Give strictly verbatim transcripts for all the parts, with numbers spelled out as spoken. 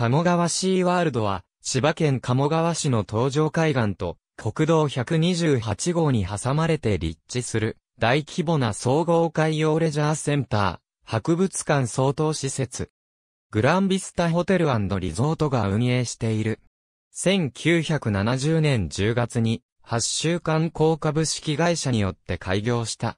鴨川シーワールドは、千葉県鴨川市の東上海岸と、国道ひゃくにじゅうはち号に挟まれて立地する、大規模な総合海洋レジャーセンター、博物館相当施設。グランビスタホテル&リゾートが運営している。せんきゅうひゃくななじゅうねんじゅうがつに、はっしゅうかん興株式会社によって開業した。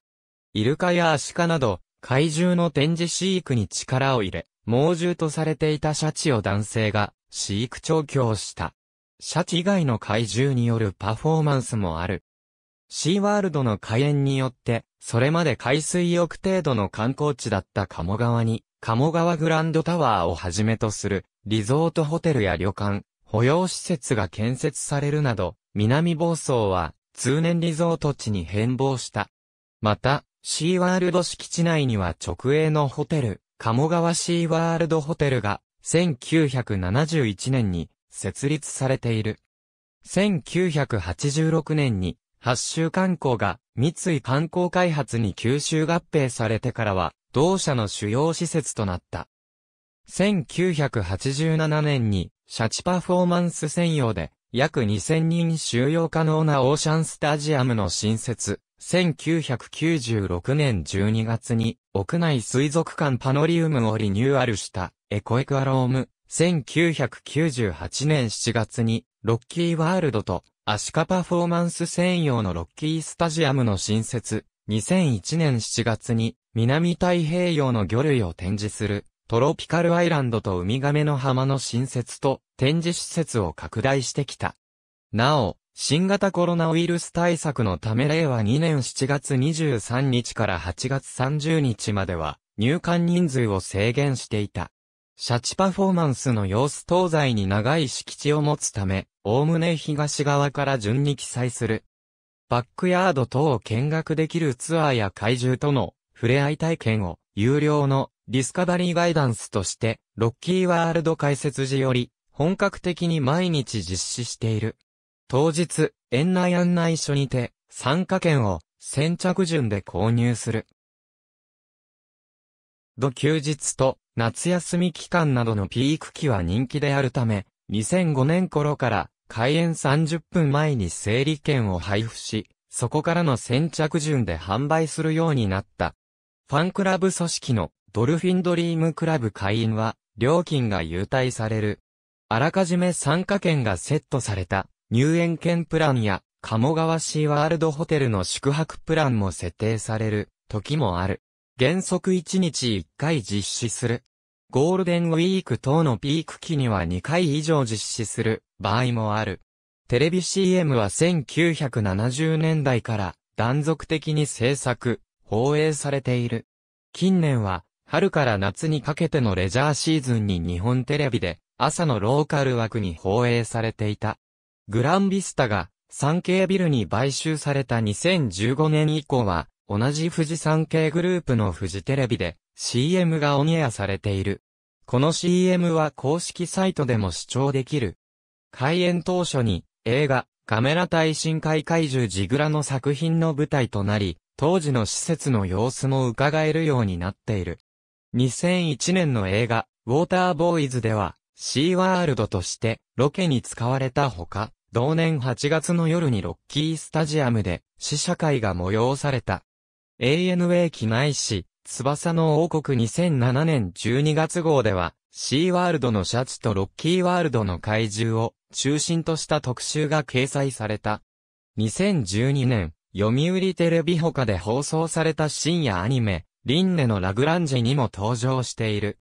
イルカやアシカなど、怪獣の展示飼育に力を入れ、猛獣とされていたシャチを男性が飼育調教した。シャチ以外の怪獣によるパフォーマンスもある。シーワールドの開園によって、それまで海水浴程度の観光地だった鴨川に、鴨川グランドタワーをはじめとする、リゾートホテルや旅館、保養施設が建設されるなど、南房総は通年リゾート地に変貌した。また、シーワールド敷地内には直営のホテル、鴨川シーワールドホテルがせんきゅうひゃくななじゅういちねんに設立されている。せんきゅうひゃくはちじゅうろくねんにはっしゅう観光が三井観光開発に吸収合併されてからは同社の主要施設となった。せんきゅうひゃくはちじゅうななねんにシャチパフォーマンス専用で約にせんにん収容可能なオーシャンスタジアムの新設。せんきゅうひゃくきゅうじゅうろくねんじゅうにがつに屋内水族館パノリウムをリニューアルしたエコエクアローム。せんきゅうひゃくきゅうじゅうはちねんしちがつにロッキーワールドとアシカパフォーマンス専用のロッキースタジアムの新設。にせんいちねんしちがつに南太平洋の魚類を展示する。トロピカルアイランドとウミガメの浜の新設と展示施設を拡大してきた。なお、新型コロナウイルス対策のため令和にねんしちがつにじゅうさんにちからはちがつさんじゅうにちまでは入館人数を制限していた。シャチパフォーマンスの様子東西に長い敷地を持つため、おおむね東側から順に記載する。バックヤード等を見学できるツアーや怪獣との触れ合い体験を有料のディスカバリーガイダンスとして、ロッキーワールド開設時より、本格的に毎日実施している。当日、園内案内所にて、参加券を、先着順で購入する。土休日と、夏休み期間などのピーク期は人気であるため、にせんごねん頃から、開園さんじゅっぷんまえに整理券を配布し、そこからの先着順で販売するようになった。ファンクラブ組織の、ドルフィンドリームクラブ会員は、料金が優待される。あらかじめ参加券がセットされた、入園券プランや、鴨川シーワールドホテルの宿泊プランも設定される、時もある。原則いちにちいっかい実施する。ゴールデンウィーク等のピーク期にはにかい以上実施する、場合もある。テレビ シーエム はせんきゅうひゃくななじゅうねんだいから、断続的に制作、放映されている。近年は、春から夏にかけてのレジャーシーズンに日本テレビで朝のローカル枠に放映されていた。グランビスタが産経ビルに買収されたにせんじゅうごねん以降は同じフジ産経グループのフジテレビで シーエム がオンエアされている。この シーエム は公式サイトでも視聴できる。開園当初に映画カメラ対深海怪獣ジグラの作品の舞台となり、当時の施設の様子も伺えるようになっている。にせんいちねんの映画、ウォーターボーイズでは、シーワールドとして、ロケに使われたほか、同年はちがつの夜にロッキースタジアムで、試写会が催された。エーエヌエー 機内誌、翼の王国にせんななねんじゅうにがつ号では、シーワールドのシャチとロッキーワールドの怪獣を中心とした特集が掲載された。にせんじゅうにねん、読売テレビ他で放送された深夜アニメ、リンネのラグランジにも登場している。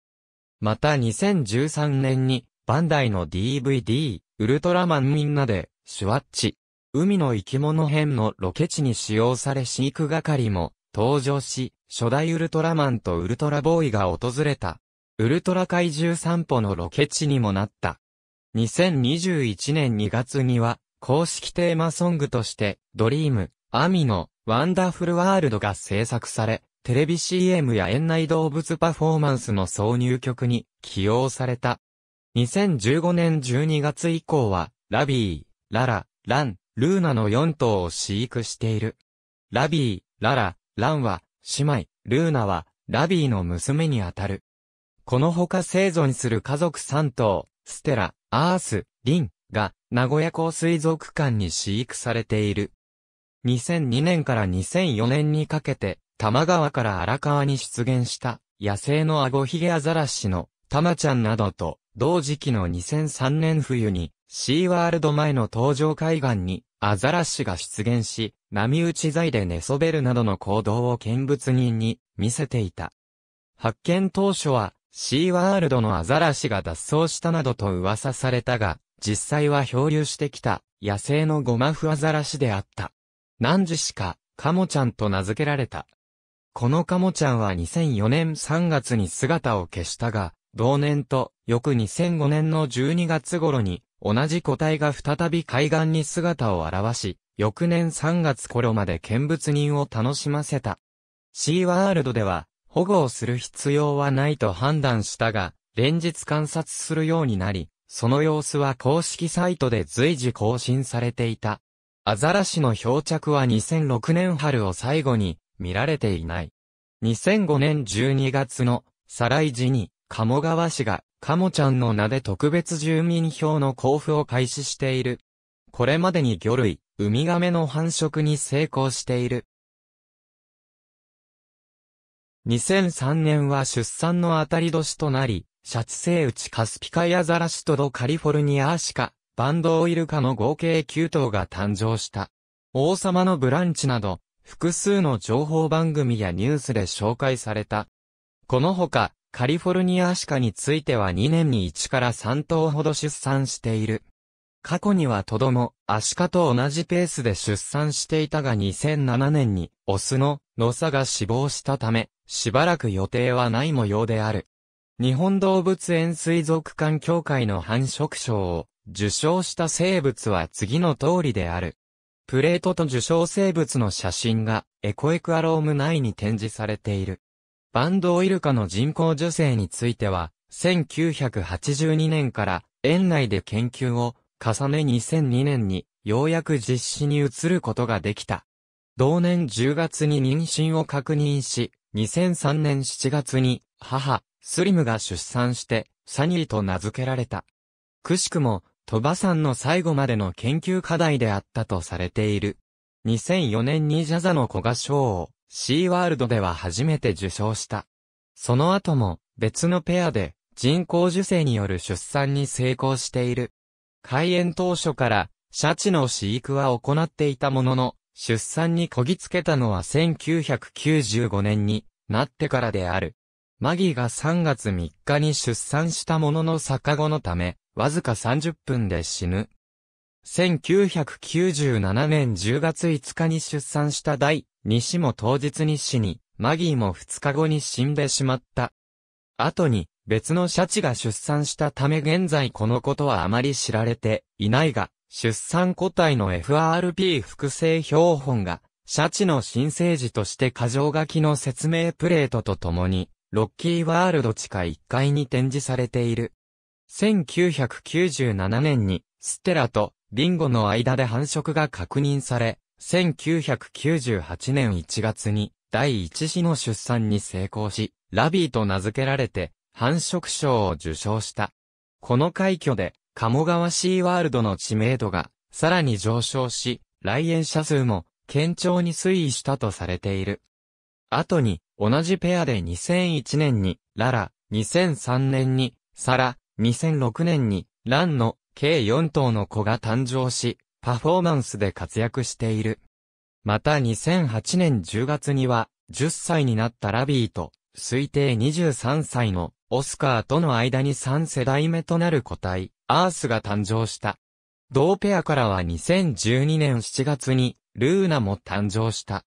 またにせんじゅうさんねんに、バンダイの ディーブイディー、ウルトラマンみんなで、シュワッチ、海の生き物編のロケ地に使用され飼育係も登場し、初代ウルトラマンとウルトラボーイが訪れた、ウルトラ怪獣散歩のロケ地にもなった。にせんにじゅういちねんにがつには、公式テーマソングとして、Dream AmiのWonderful worldが制作され、テレビ シーエム や園内動物パフォーマンスの挿入曲に起用された。にせんじゅうごねんじゅうにがつ以降は、ラビー、ララ、ラン、ルーナのよん頭を飼育している。ラビー、ララ、ランは、姉妹、ルーナは、ラビーの娘にあたる。このほか生存する家族さん頭、ステラ、アース、リンが名古屋港水族館に飼育されている。にせんにねんからにせんよねんにかけて多摩川から荒川に出現した野生のアゴヒゲアザラシのタマちゃんなどと同時期のにせんさんねん冬にシーワールド前の東上海岸にアザラシが出現し、波打ち材で寝そべるなどの行動を見物人に見せていた。発見当初はシーワールドのアザラシが脱走したなどと噂されたが、実際は漂流してきた野生のゴマフアザラシであった。何時しかカモちゃんと名付けられた。このカモちゃんはにせんよねんさんがつに姿を消したが、同年と翌にせんごねんのじゅうにがつ頃に同じ個体が再び海岸に姿を現し、翌年さんがつ頃まで見物人を楽しませた。シーワールドでは保護をする必要はないと判断したが、連日観察するようになり、その様子は公式サイトで随時更新されていた。アザラシの漂着はにせんろくねん春を最後に見られていない。にせんごねんじゅうにがつの再来時に鴨川市がカモちゃんの名で特別住民票の交付を開始している。これまでに魚類、ウミガメの繁殖に成功している。にせんさんねんは出産の当たり年となり、シャチセイウチカスピ海アザラシとドカリフォルニアアシカ、バンドウイルカの合計きゅうとうが誕生した。王様のブランチなど、複数の情報番組やニュースで紹介された。このほか、カリフォルニアアシカについてはにねんにいちからさんとうほど出産している。過去にはトドもアシカと同じペースで出産していたがにせんななねんにオスの野佐が死亡したため、しばらく予定はない模様である。日本動物園水族館協会の繁殖賞を受賞した生物は次の通りである。プレートと受賞生物の写真がエコエクアローム内に展示されている。バンドウイルカの人工授精については、せんきゅうひゃくはちじゅうにねんから園内で研究を重ねにせんにねんにようやく実施に移ることができた。同年じゅうがつに妊娠を確認し、にせんさんねんしちがつに母、スリムが出産してサニーと名付けられた。くしくも、鳥羽さんの最後までの研究課題であったとされている。にせんよねんにジャザの古賀賞をシーワールドでは初めて受賞した。その後も別のペアで人工授精による出産に成功している。開園当初からシャチの飼育は行っていたものの、出産にこぎつけたのはせんきゅうひゃくきゅうじゅうごねんになってからである。マギがさんがつみっかに出産したものの逆子のため、わずかさんじゅっぷんで死ぬ。せんきゅうひゃくきゅうじゅうななねんじゅうがついつかに出産しただいにしも当日に死に、マギーもふつかごに死んでしまった。後に別のシャチが出産したため現在このことはあまり知られていないが、出産個体の エフアールピー 複製標本が、シャチの新生児として箇条書きの説明プレートとともに、ロッキーワールド地下いっかいに展示されている。せんきゅうひゃくきゅうじゅうななねんにステラとリンゴの間で繁殖が確認され、せんきゅうひゃくきゅうじゅうはちねんいちがつにだいいち子の出産に成功し、ラビーと名付けられて繁殖賞を受賞した。この快挙で鴨川シーワールドの知名度がさらに上昇し、来園者数も堅調に推移したとされている。後に同じペアでにせんいちねんにララ、にせんさんねんにサラ、にせんろくねんにランの計よんとうの子が誕生し、パフォーマンスで活躍している。またにせんはちねんじゅうがつにはじゅっさいになったラビーと推定にじゅうさんさいのオスカーとの間にさんせだいめとなる個体、アースが誕生した。同ペアからはにせんじゅうにねんしちがつにルーナも誕生した。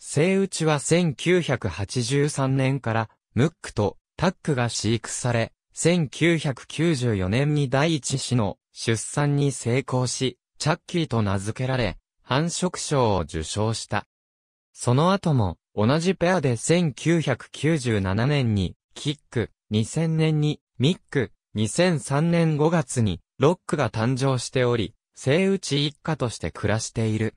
セイウチはせんきゅうひゃくはちじゅうさんねんからムックとタックが飼育され、せんきゅうひゃくきゅうじゅうよねんにだいいち子の出産に成功し、チャッキーと名付けられ、繁殖賞を受賞した。その後も、同じペアでせんきゅうひゃくきゅうじゅうななねんに、キック、にせんねんに、ミック、にせんさんねんごがつに、ロックが誕生しており、セイウチ一家として暮らしている。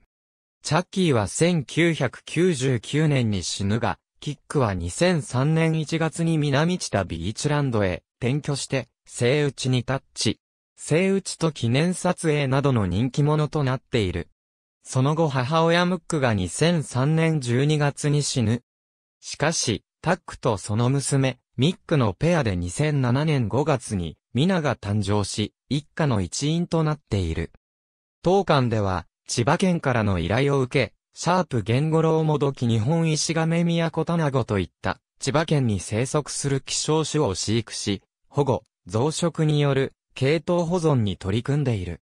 チャッキーはせんきゅうひゃくきゅうじゅうきゅうねんに死ぬが、キックはにせんさんねんいちがつに南知多ビーチランドへ転居して、セイウチにタッチ。セイウチと記念撮影などの人気者となっている。その後母親ムックがにせんさんねんじゅうにがつに死ぬ。しかし、タックとその娘、ミックのペアでにせんななねんごがつに、ミナが誕生し、一家の一員となっている。当館では、千葉県からの依頼を受け、シャープ源五郎もどき日本石亀宮コタナゴといった、千葉県に生息する希少種を飼育し、保護、増殖による、系統保存に取り組んでいる。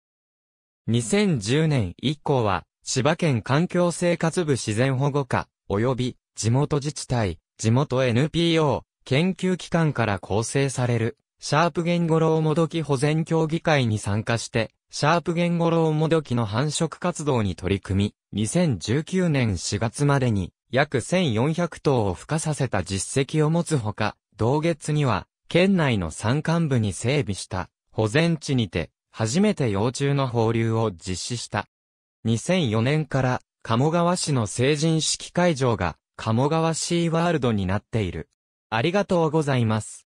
にせんじゅうねん以降は、千葉県環境生活部自然保護課、及び地元自治体、地元 エヌピーオー、研究機関から構成される、シャープ源五郎もどき保全協議会に参加して、シャープ源五郎もどきの繁殖活動に取り組み、にせんじゅうきゅうねんしがつまでに約せんよんひゃくとうを孵化させた実績を持つほか、同月には、県内の山間部に整備した。保全地にて、初めて幼虫の放流を実施した。にせんよねんから、鴨川市の成人式会場が、鴨川シーワールドになっている。ありがとうございます。